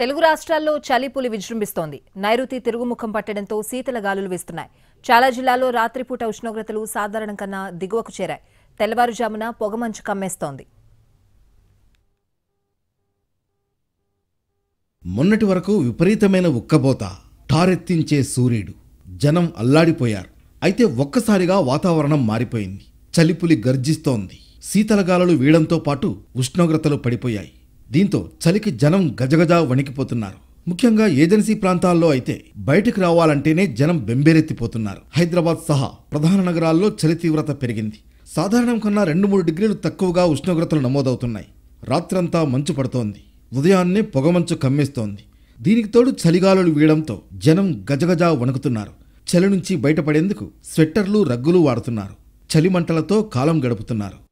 తెలుగు రాష్ట్రాల్లో చలిపులి విజృంభిస్తోంది. నైరుతి తిరుగుముఖం పట్టడంతో శీతల గాలులు వీస్తున్నాయి. చాలా జిల్లాల్లో రాత్రిపూట ఉష్ణోగ్రతలు సాధారణం కన్నా దిగువకు చేరాయి. తెల్లవారుజామున పొగమంచు కమ్మేస్తోంది. మొన్నటి వరకు విపరీతమైన ఉక్కబోత, తారెత్తించే సూర్యుడు, జనం అల్లాడిపోయారు. అయితే ఒక్కసారిగా వాతావరణం మారిపోయింది. చలిపులి గర్జిస్తోంది. శీతల గాలులు వీయడంతో పాటు ఉష్ణోగ్రతలు పడిపోయాయి. దీంతో చలికి జనం గజగజ వణికిపోతున్నారు. ముఖ్యంగా ఏజెన్సీ ప్రాంతాల్లో అయితే బయటకు రావాలంటేనే జనం బెంబేరెత్తిపోతున్నారు. హైదరాబాద్ సహా ప్రధాన నగరాల్లో చలి తీవ్రత పెరిగింది. సాధారణం కన్నా 2-3 డిగ్రీలు తక్కువగా ఉష్ణోగ్రతలు నమోదవుతున్నాయి. రాత్రంతా మంచు పడుతోంది. ఉదయాన్నే పొగమంచు కమ్మేస్తోంది. దీనికి తోడు చలిగాలులు వీయడంతో జనం గజగజ వణుకుతున్నారు. చలి నుంచి బయటపడేందుకు స్వెట్టర్లు, రగ్గులు వాడుతున్నారు. చలిమంటలతో కాలం గడుపుతున్నారు.